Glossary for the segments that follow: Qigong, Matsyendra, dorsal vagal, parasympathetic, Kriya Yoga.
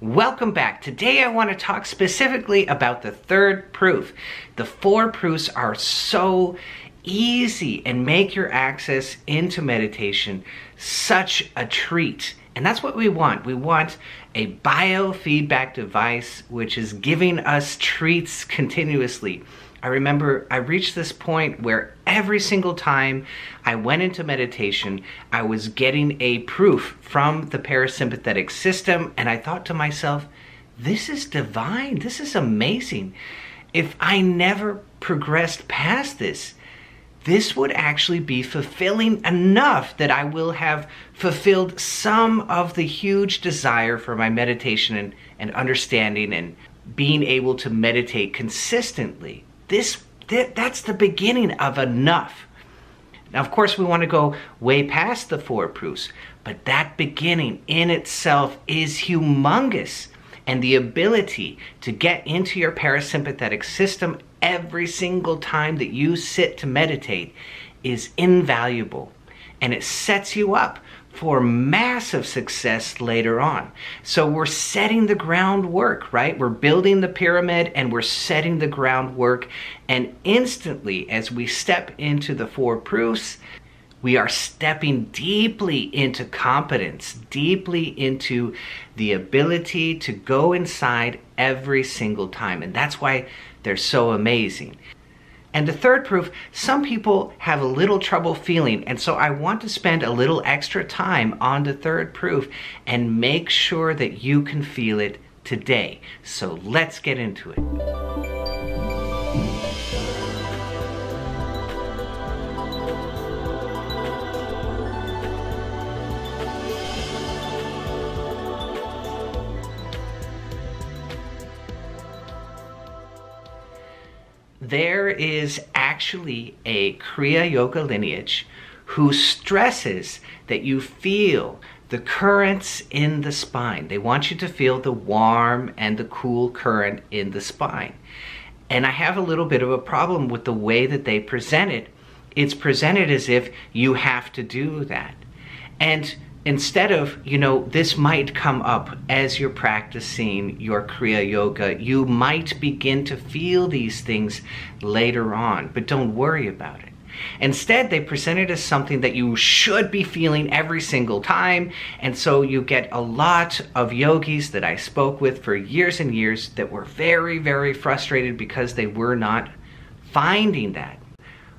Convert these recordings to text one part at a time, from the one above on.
Welcome back. Today I want to talk specifically about the third proof. The four proofs are so easy and make your access into meditation such a treat. And that's what we want. We want a biofeedback device which is giving us treats continuously. I remember I reached this point where every single time I went into meditation, I was getting a proof from the parasympathetic system, and I thought to myself, this is divine, this is amazing. If I never progressed past this, this would actually be fulfilling enough that I will have fulfilled some of the huge desire for my meditation and understanding and being able to meditate consistently. That's the beginning of enough. Now, of course, we want to go way past the four proofs, but that beginning in itself is humongous. And the ability to get into your parasympathetic system every single time that you sit to meditate is invaluable. And it sets you up for massive success later on. So we're setting the groundwork, right? We're building the pyramid and we're setting the groundwork. And instantly, as we step into the four proofs, we are stepping deeply into competence, deeply into the ability to go inside every single time. And that's why they're so amazing. And the third proof, some people have a little trouble feeling, and so I want to spend a little extra time on the third proof and make sure that you can feel it today. So let's get into it. There is actually a Kriya Yoga lineage who stresses that you feel the currents in the spine. They want you to feel the warm and the cool current in the spine. And I have a little bit of a problem with the way that they present it. It's presented as if you have to do that. And instead of, you know, this might come up as you're practicing your Kriya Yoga, you might begin to feel these things later on, but don't worry about it. Instead, they present it as something that you should be feeling every single time, and so you get a lot of yogis that I spoke with for years and years that were very, very frustrated because they were not finding that.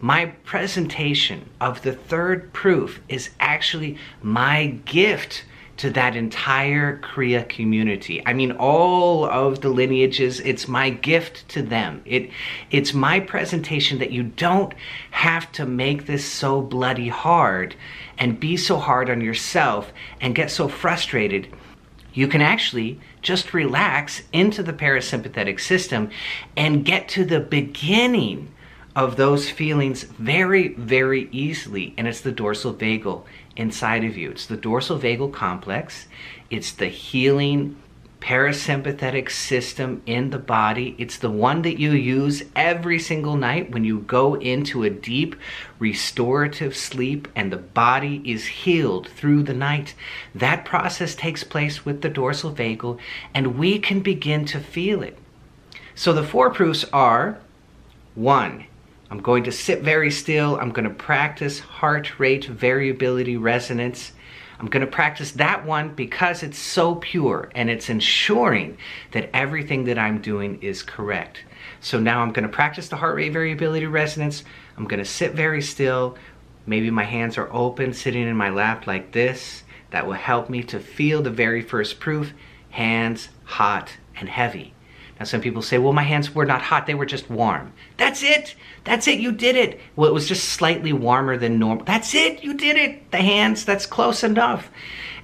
My presentation of the third proof is actually my gift to that entire Kriya community. I mean, all of the lineages, it's my gift to them. It's my presentation that you don't have to make this so bloody hard and be so hard on yourself and get so frustrated. You can actually just relax into the parasympathetic system and get to the beginning of those feelings very, very easily. And it's the dorsal vagal inside of you. It's the dorsal vagal complex. It's the healing parasympathetic system in the body. It's the one that you use every single night when you go into a deep restorative sleep and the body is healed through the night. That process takes place with the dorsal vagal and we can begin to feel it. So the four proofs are, 1, I'm going to sit very still. I'm going to practice heart rate variability resonance. I'm going to practice that one because it's so pure and it's ensuring that everything that I'm doing is correct. So now I'm going to practice the heart rate variability resonance. I'm going to sit very still. Maybe my hands are open, sitting in my lap like this. That will help me to feel the very first proof, hands hot and heavy. Now, some people say, well, my hands were not hot, they were just warm. That's it. That's it. You did it. Well, it was just slightly warmer than normal. That's it. You did it. The hands, that's close enough.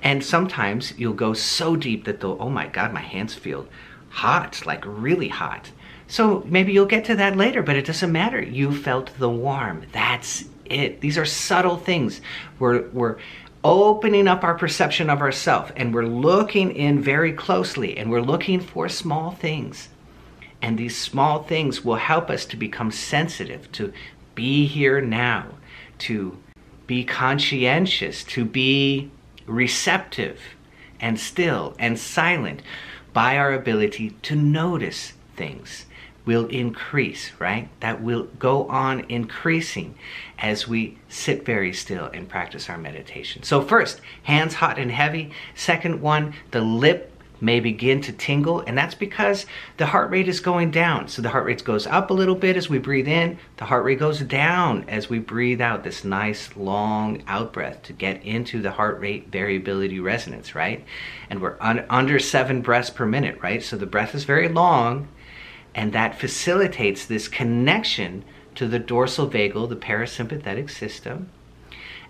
And sometimes you'll go so deep that they'll, oh my God, my hands feel hot, like really hot. So maybe you'll get to that later, but it doesn't matter. You felt the warm. That's it. These are subtle things. We're opening up our perception of ourselves, and we're looking in very closely, and we're looking for small things. And these small things will help us to become sensitive, to be here now, to be conscientious, to be receptive and still and silent. by our ability to notice things will increase, right? That will go on increasing as we sit very still and practice our meditation. So first, hands hot and heavy. Second one, the lip may begin to tingle, and that's because the heart rate is going down. So the heart rate goes up a little bit as we breathe in, the heart rate goes down as we breathe out, this nice long out breath to get into the heart rate variability resonance, right? And we're under 7 breaths per minute, right? So the breath is very long, and that facilitates this connection to the dorsal vagal, the parasympathetic system.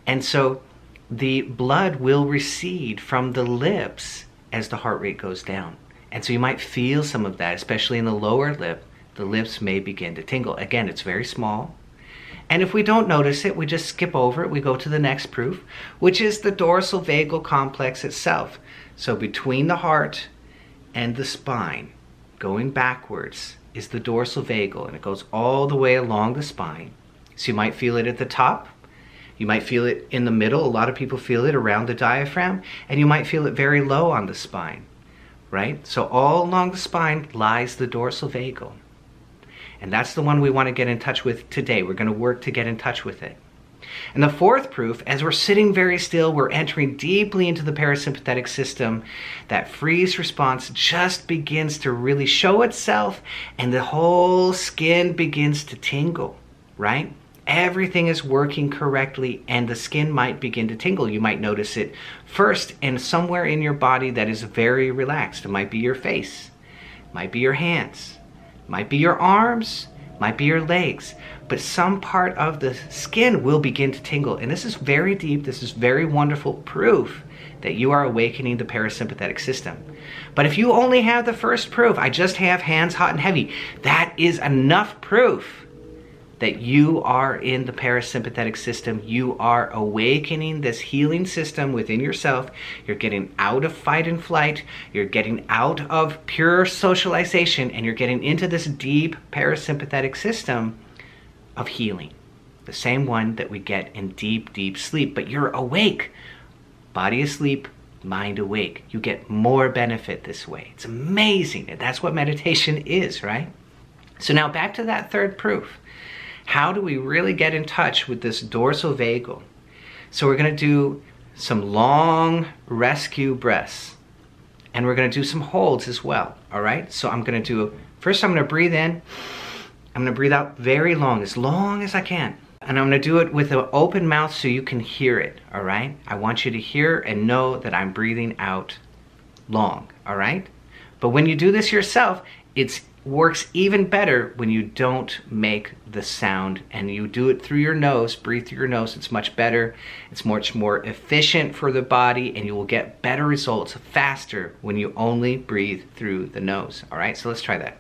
And so the blood will recede from the lips as the heart rate goes down. And so you might feel some of that, especially in the lower lip. The lips may begin to tingle. Again, it's very small. And if we don't notice it, we just skip over it. We go to the next proof, which is the dorsal vagal complex itself. So between the heart and the spine, going backwards, is the dorsal vagal, and it goes all the way along the spine. So you might feel it at the top, you might feel it in the middle, a lot of people feel it around the diaphragm, and you might feel it very low on the spine, right? So all along the spine lies the dorsal vagal. And that's the one we want to get in touch with today. We're going to work to get in touch with it. And the fourth proof, as we're sitting very still, we're entering deeply into the parasympathetic system. That freeze response just begins to really show itself, and the whole skin begins to tingle, right? Everything is working correctly, and the skin might begin to tingle. You might notice it first and somewhere in your body that is very relaxed. It might be your face, might be your hands, might be your arms, might be your legs, but some part of the skin will begin to tingle. And this is very deep, this is very wonderful proof that you are awakening the parasympathetic system. But if you only have the first proof, I just have hands hot and heavy, that is enough proof that you are in the parasympathetic system. You are awakening this healing system within yourself. You're getting out of fight and flight. You're getting out of pure socialization, and you're getting into this deep parasympathetic system of healing. The same one that we get in deep, deep sleep, but you're awake. Body asleep, mind awake. You get more benefit this way. It's amazing, and that's what meditation is, right? So now back to that third proof. How do we really get in touch with this dorsal vagal? So we're going to do some long rescue breaths, and we're going to do some holds as well. All right. So I'm going to do, first I'm going to breathe in. I'm going to breathe out very long as I can. And I'm going to do it with an open mouth so you can hear it. All right. I want you to hear and know that I'm breathing out long. All right. But when you do this yourself, it works even better when you don't make the sound and you do it through your nose. Breathe through your nose. It's much better. It's much more efficient for the body, and you will get better results faster when you only breathe through the nose. All right, so let's try that.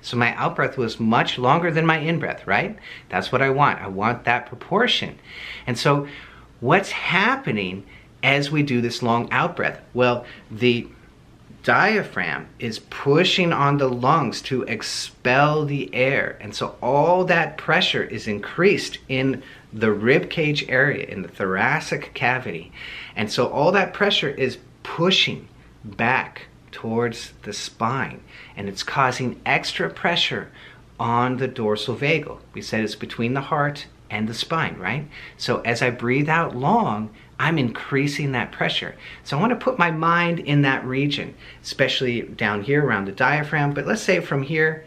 So my out breath was much longer than my in breath, right? That's what I want. I want that proportion. And so what's happening as we do this long out breath? Well, the diaphragm is pushing on the lungs to expel the air. And so all that pressure is increased in the rib cage area, in the thoracic cavity. And so all that pressure is pushing back towards the spine, and it's causing extra pressure on the dorsal vagal. We said it's between the heart and the spine, right? So as I breathe out long, I'm increasing that pressure. So I want to put my mind in that region, especially down here around the diaphragm, but let's say from here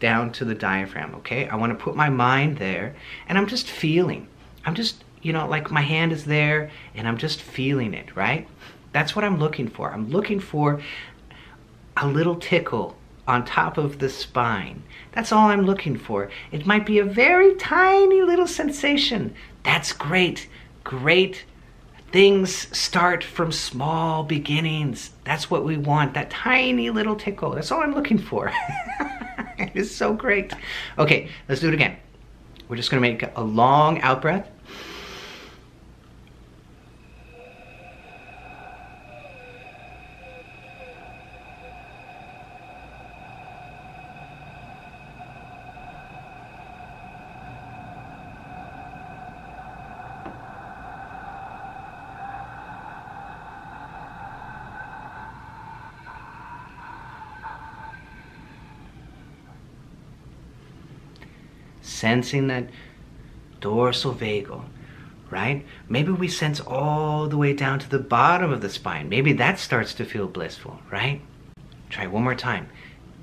down to the diaphragm, okay? I want to put my mind there, and I'm just feeling. I'm just, you know, like my hand is there, and I'm just feeling it, right? That's what I'm looking for. I'm looking for a little tickle on top of the spine. That's all I'm looking for. It might be a very tiny little sensation. That's great. Great things start from small beginnings. That's what we want, that tiny little tickle. That's all I'm looking for. It is so great. Okay, let's do it again. We're just going to make a long out breath. Sensing that dorsal vagal, right? Maybe we sense all the way down to the bottom of the spine. Maybe that starts to feel blissful, right? Try one more time.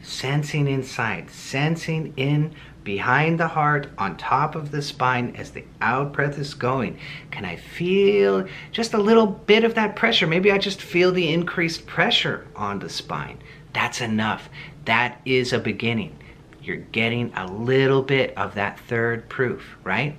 Sensing inside, sensing in behind the heart, on top of the spine as the out breath is going. Can I feel just a little bit of that pressure? Maybe I just feel the increased pressure on the spine. That's enough. That is a beginning. You're getting a little bit of that third proof, right?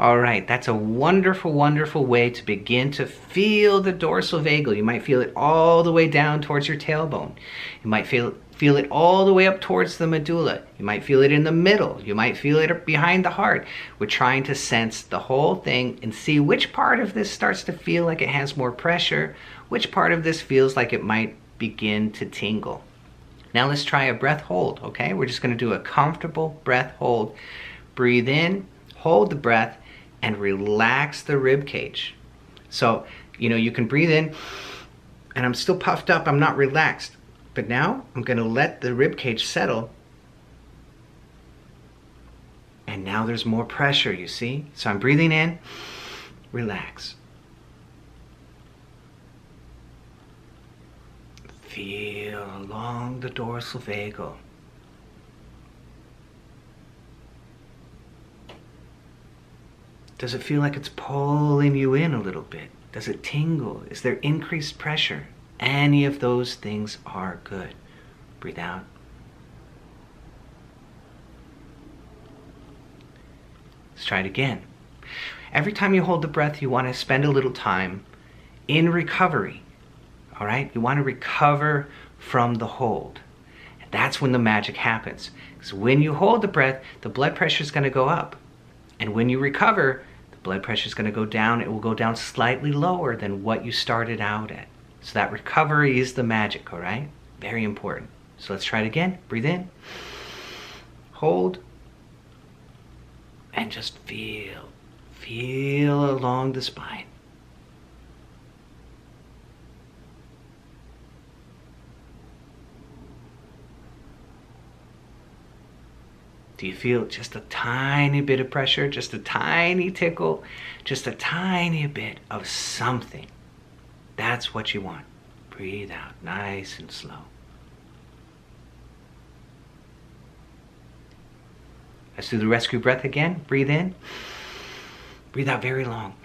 All right, that's a wonderful, wonderful way to begin to feel the dorsal vagal. You might feel it all the way down towards your tailbone. You might feel it all the way up towards the medulla. You might feel it in the middle. You might feel it behind the heart. We're trying to sense the whole thing and see which part of this starts to feel like it has more pressure, which part of this feels like it might begin to tingle. Now let's try a breath hold, okay? We're just gonna do a comfortable breath hold. Breathe in, hold the breath, and relax the rib cage. So, you know, you can breathe in and I'm still puffed up, I'm not relaxed. But now I'm gonna let the rib cage settle. And now there's more pressure, you see? So I'm breathing in, relax. Feel along the dorsal vagal. Does it feel like it's pulling you in a little bit? Does it tingle? Is there increased pressure? Any of those things are good. Breathe out. Let's try it again. Every time you hold the breath, you want to spend a little time in recovery, all right? You want to recover from the hold. And that's when the magic happens. Because when you hold the breath, the blood pressure is going to go up. And when you recover, the blood pressure is going to go down. It will go down slightly lower than what you started out at. So that recovery is the magic, all right? Very important. So let's try it again. Breathe in, hold, and just feel along the spine. Do you feel just a tiny bit of pressure, just a tiny tickle, just a tiny bit of something? That's what you want. Breathe out nice and slow. Let's do the rescue breath again. Breathe in. Breathe out very long.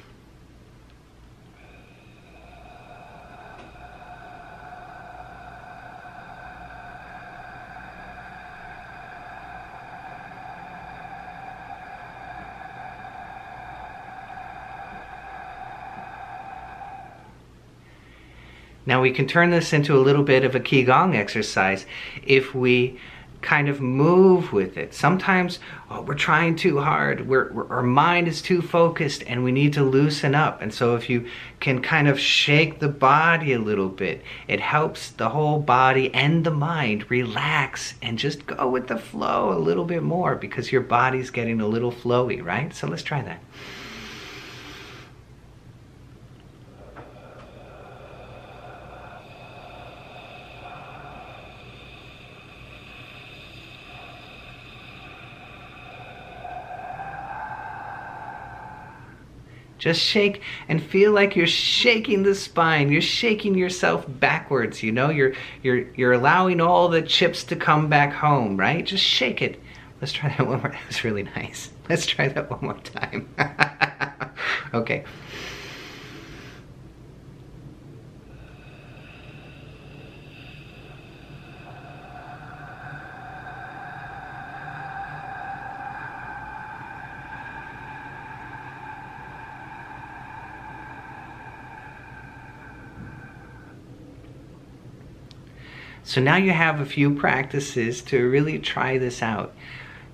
Now we can turn this into a little bit of a Qigong exercise if we kind of move with it. Sometimes we're trying too hard, our mind is too focused and we need to loosen up. And so if you can kind of shake the body a little bit, it helps the whole body and the mind relax and just go with the flow a little bit more because your body's getting a little flowy, right? So let's try that. Just shake and feel like you're shaking the spine. You're shaking yourself backwards, you know? You're allowing all the chips to come back home, right? Just shake it. Let's try that one more. That was really nice. Let's try that one more time. Okay. So now you have a few practices to really try this out.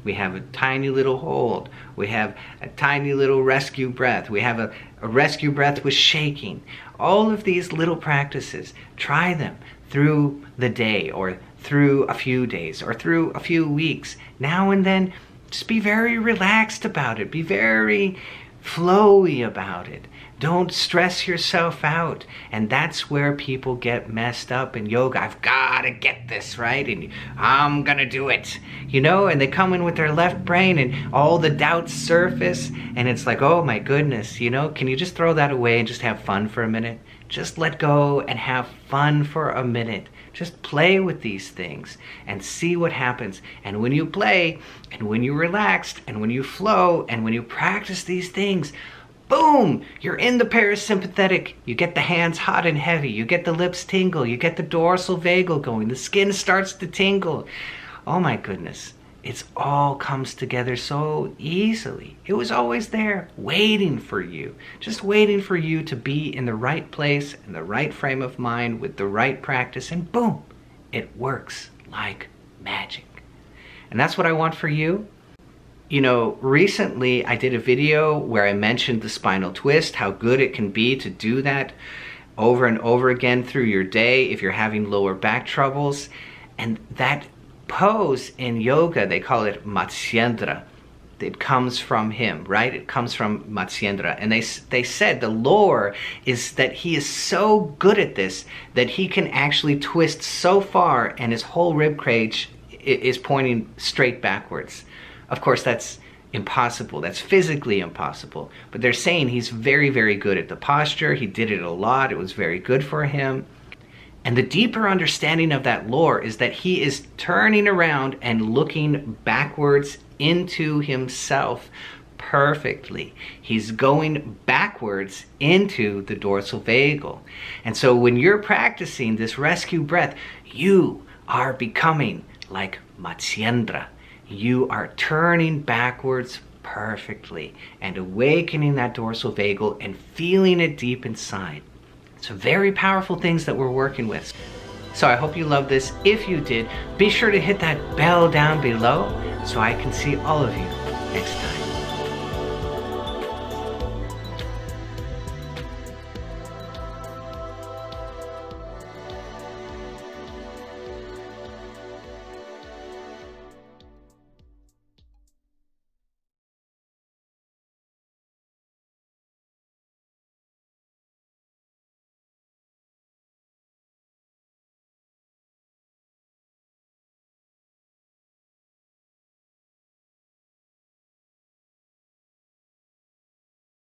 We have a tiny little hold. We have a tiny little rescue breath. We have a rescue breath with shaking. All of these little practices, try them through the day or through a few days or through a few weeks. Now and then, just be very relaxed about it. Be very flowy about it. Don't stress yourself out. And that's where people get messed up in yoga. I've got to get this right, and I'm going to do it. You know, and they come in with their left brain and all the doubts surface. And it's like, oh my goodness, you know, can you just throw that away and just have fun for a minute? Just let go and have fun for a minute. Just play with these things and see what happens. And when you play, and when you relax, and when you flow, and when you practice these things, boom, you're in the parasympathetic. You get the hands hot and heavy. You get the lips tingle. You get the dorsal vagal going. The skin starts to tingle. Oh my goodness. It all comes together so easily. It was always there waiting for you. Just waiting for you to be in the right place, in the right frame of mind, with the right practice, and boom, it works like magic. And that's what I want for you. You know, recently I did a video where I mentioned the spinal twist, how good it can be to do that over and over again through your day if you're having lower back troubles. And that pose in yoga, they call it Matsyendra. It comes from him, right? It comes from Matsyendra. And they said the lore is that he is so good at this that he can actually twist so far and his whole rib cage is pointing straight backwards. Of course, that's impossible. That's physically impossible. But they're saying he's very, very good at the posture. He did it a lot. It was very good for him. And the deeper understanding of that lore is that he is turning around and looking backwards into himself perfectly. He's going backwards into the dorsal vagal. And so when you're practicing this rescue breath, you are becoming like Matsyendra. You are turning backwards perfectly and awakening that dorsal vagal and feeling it deep inside. So very powerful things that we're working with. So I hope you love this. If you did, be sure to hit that bell down below so I can see all of you next time.